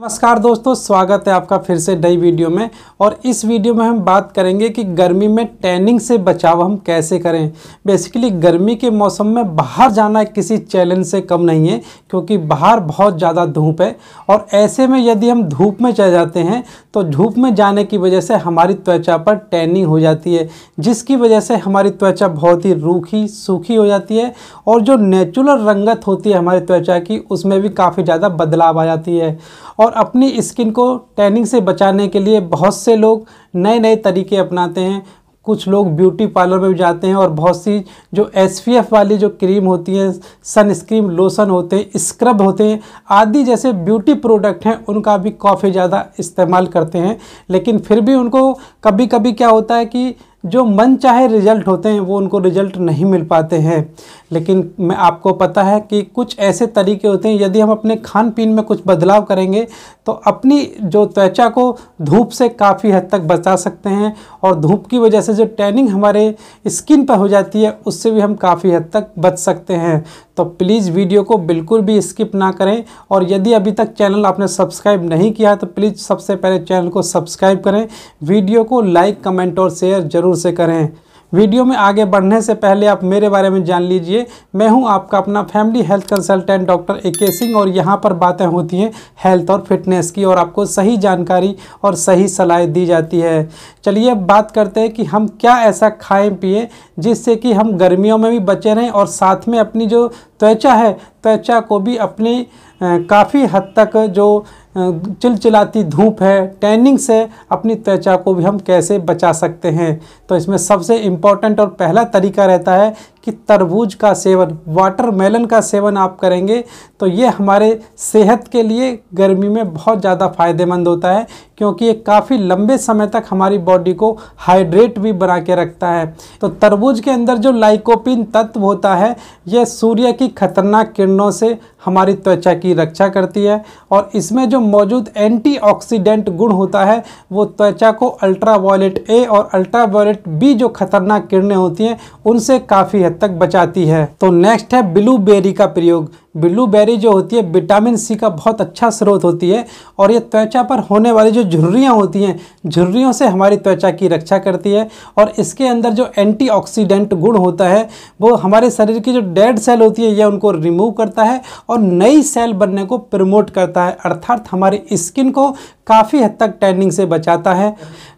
नमस्कार दोस्तों, स्वागत है आपका फिर से नई वीडियो में। और इस वीडियो में हम बात करेंगे कि गर्मी में टैनिंग से बचाव हम कैसे करें। बेसिकली गर्मी के मौसम में बाहर जाना किसी चैलेंज से कम नहीं है, क्योंकि बाहर बहुत ज़्यादा धूप है। और ऐसे में यदि हम धूप में चले जाते हैं तो धूप में जाने की वजह से हमारी त्वचा पर टैनिंग हो जाती है, जिसकी वजह से हमारी त्वचा बहुत ही रूखी सूखी हो जाती है। और जो नेचुरल रंगत होती है हमारी त्वचा की, उसमें भी काफ़ी ज़्यादा बदलाव आ जाती है। और अपनी स्किन को टैनिंग से बचाने के लिए बहुत से लोग नए नए तरीके अपनाते हैं। कुछ लोग ब्यूटी पार्लर में भी जाते हैं और बहुत सी जो SPF वाली जो क्रीम होती है, सनस्क्रीन, लोशन होते हैं, स्क्रब होते हैं आदि जैसे ब्यूटी प्रोडक्ट हैं, उनका भी काफ़ी ज़्यादा इस्तेमाल करते हैं। लेकिन फिर भी उनको कभी कभी क्या होता है कि जो मन चाहे रिज़ल्ट होते हैं वो उनको रिज़ल्ट नहीं मिल पाते हैं। लेकिन मैं आपको पता है कि कुछ ऐसे तरीके होते हैं, यदि हम अपने खान पीन में कुछ बदलाव करेंगे तो अपनी जो त्वचा को धूप से काफ़ी हद तक बचा सकते हैं। और धूप की वजह से जो टैनिंग हमारे स्किन पर हो जाती है, उससे भी हम काफ़ी हद तक बच सकते हैं। तो प्लीज़ वीडियो को बिल्कुल भी स्किप ना करें। और यदि अभी तक चैनल आपने सब्सक्राइब नहीं किया तो प्लीज़ सबसे पहले चैनल को सब्सक्राइब करें, वीडियो को लाइक, कमेंट और शेयर ज़रूर से करें। वीडियो में आगे बढ़ने से पहले आप मेरे बारे में जान लीजिए। मैं हूं आपका अपना family health consultant doctor AK Singh, और यहां पर बातें होती हैं हेल्थ और फिटनेस की, और आपको सही जानकारी और सही सलाह दी जाती है। चलिए अब बात करते हैं कि हम क्या ऐसा खाएं पिएं जिससे कि हम गर्मियों में भी बचे रहें और साथ में अपनी जो त्वचा है, त्वचा को भी अपनी काफ़ी हद तक जो चिलचिलाती धूप है, टैनिंग से अपनी त्वचा को भी हम कैसे बचा सकते हैं। तो इसमें सबसे इम्पॉर्टेंट और पहला तरीका रहता है कि तरबूज का सेवन, वाटरमेलन का सेवन आप करेंगे तो ये हमारे सेहत के लिए गर्मी में बहुत ज़्यादा फ़ायदेमंद होता है, क्योंकि ये काफ़ी लंबे समय तक हमारी बॉडी को हाइड्रेट भी बना के रखता है। तो तरबूज के अंदर जो लाइकोपिन तत्व होता है, यह सूर्य की खतरनाक किरणों से हमारी त्वचा की रक्षा करती है। और इसमें जो मौजूद एंटीऑक्सीडेंट गुण होता है, वो त्वचा को अल्ट्रावायलेट A और अल्ट्रावायलेट B जो खतरनाक किरणें होती हैं, उनसे काफ़ी हद तक बचाती है। तो नेक्स्ट है ब्लूबेरी का प्रयोग। ब्लूबेरी जो होती है विटामिन C का बहुत अच्छा स्रोत होती है, और ये त्वचा पर होने वाली जो झुर्रियाँ होती हैं, झुर्रियों से हमारी त्वचा की रक्षा करती है। और इसके अंदर जो एंटीऑक्सीडेंट गुण होता है, वो हमारे शरीर की जो डेड सेल होती है, यह उनको रिमूव करता है और नई सेल बनने को प्रमोट करता है, अर्थात हमारी स्किन को काफ़ी हद तक टैनिंग से बचाता है।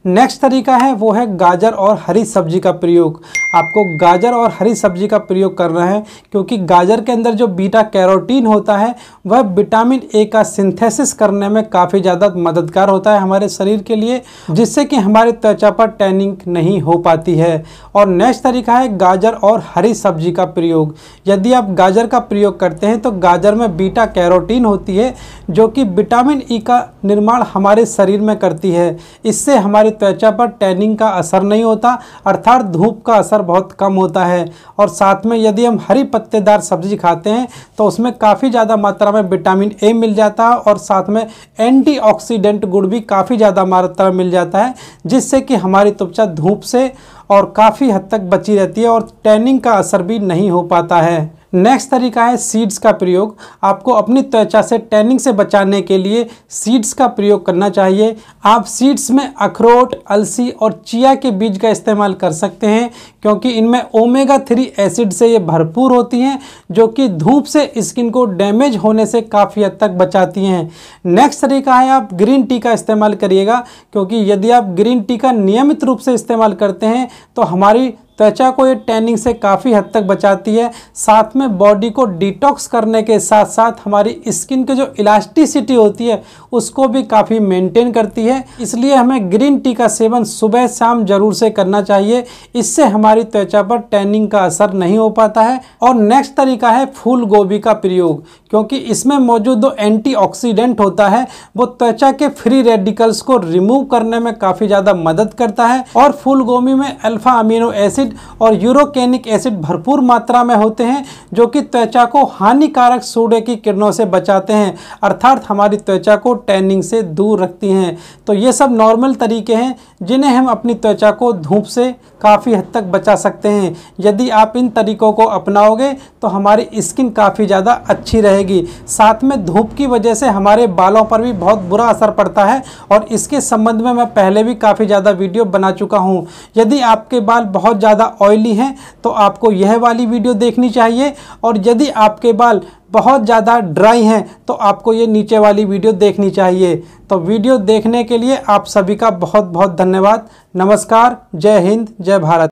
नेक्स्ट तरीका है वो है गाजर और हरी सब्जी का प्रयोग। आपको गाजर और हरी सब्जी का प्रयोग करना है, क्योंकि गाजर के अंदर जो बीटा कैरोटीन होता है, वह विटामिन A का सिंथेसिस करने में काफ़ी ज़्यादा मददगार होता है हमारे शरीर के लिए, जिससे कि हमारे त्वचा पर टैनिंग नहीं हो पाती है। और नेक्स्ट तरीका है गाजर और हरी सब्जी का प्रयोग। यदि आप गाजर का प्रयोग करते हैं तो गाजर में बीटा कैरोटीन होती है, जो कि विटामिन E का निर्माण हमारे शरीर में करती है। इससे हमारी त्वचा पर टैनिंग का असर नहीं होता, अर्थात धूप का असर बहुत कम होता है। और साथ में यदि हम हरी पत्तेदार सब्जी खाते हैं तो उसमें काफ़ी ज़्यादा मात्रा में विटामिन A मिल जाता है, और साथ में एंटीऑक्सीडेंट गुण भी काफ़ी ज़्यादा मात्रा में मिल जाता है, जिससे कि हमारी त्वचा धूप से और काफ़ी हद तक बची रहती है और टैनिंग का असर भी नहीं हो पाता है। नेक्स्ट तरीका है सीड्स का प्रयोग। आपको अपनी त्वचा से टैनिंग से बचाने के लिए सीड्स का प्रयोग करना चाहिए। आप सीड्स में अखरोट, अलसी और चिया के बीज का इस्तेमाल कर सकते हैं, क्योंकि इनमें ओमेगा 3 एसिड से ये भरपूर होती हैं, जो कि धूप से स्किन को डैमेज होने से काफ़ी हद तक बचाती हैं। नेक्स्ट तरीका है आप ग्रीन टी का इस्तेमाल करिएगा, क्योंकि यदि आप ग्रीन टी का नियमित रूप से इस्तेमाल करते हैं तो हमारी त्वचा को ये टैनिंग से काफ़ी हद तक बचाती है। साथ में बॉडी को डिटॉक्स करने के साथ साथ हमारी स्किन के जो इलास्टिसिटी होती है, उसको भी काफ़ी मेंटेन करती है। इसलिए हमें ग्रीन टी का सेवन सुबह शाम जरूर से करना चाहिए। इससे हमारी त्वचा पर टैनिंग का असर नहीं हो पाता है। और नेक्स्ट तरीका है फूल गोभी का प्रयोग, क्योंकि इसमें मौजूद जो एंटीऑक्सीडेंट होता है, वो त्वचा के फ्री रेडिकल्स को रिमूव करने में काफ़ी ज़्यादा मदद करता है। और फूल गोभी में अल्फा अमीनो एसिड और यूरोकेनिक एसिड भरपूर मात्रा में होते हैं, जो कि त्वचा को हानिकारक सूर्य की किरणों से बचाते हैं, अर्थात हमारी त्वचा को टैनिंग से दूर रखती हैं। तो ये सब नॉर्मल तरीके हैं जिन्हें हम अपनी त्वचा को धूप से काफ़ी हद तक बचा सकते हैं। यदि आप इन तरीकों को अपनाओगे तो हमारी स्किन काफ़ी ज़्यादा अच्छी रहेगी। साथ में धूप की वजह से हमारे बालों पर भी बहुत बुरा असर पड़ता है और इसके संबंध में मैं पहले भी काफ़ी ज़्यादा वीडियो बना चुका हूँ। यदि आपके बाल बहुत ज़्यादा ऑयली हैं तो आपको यह वाली वीडियो देखनी चाहिए और यदि आपके बाल बहुत ज़्यादा ड्राई हैं तो आपको ये नीचे वाली वीडियो देखनी चाहिए। तो वीडियो देखने के लिए आप सभी का बहुत बहुत धन्यवाद। नमस्कार, जय हिंद, जय भारत।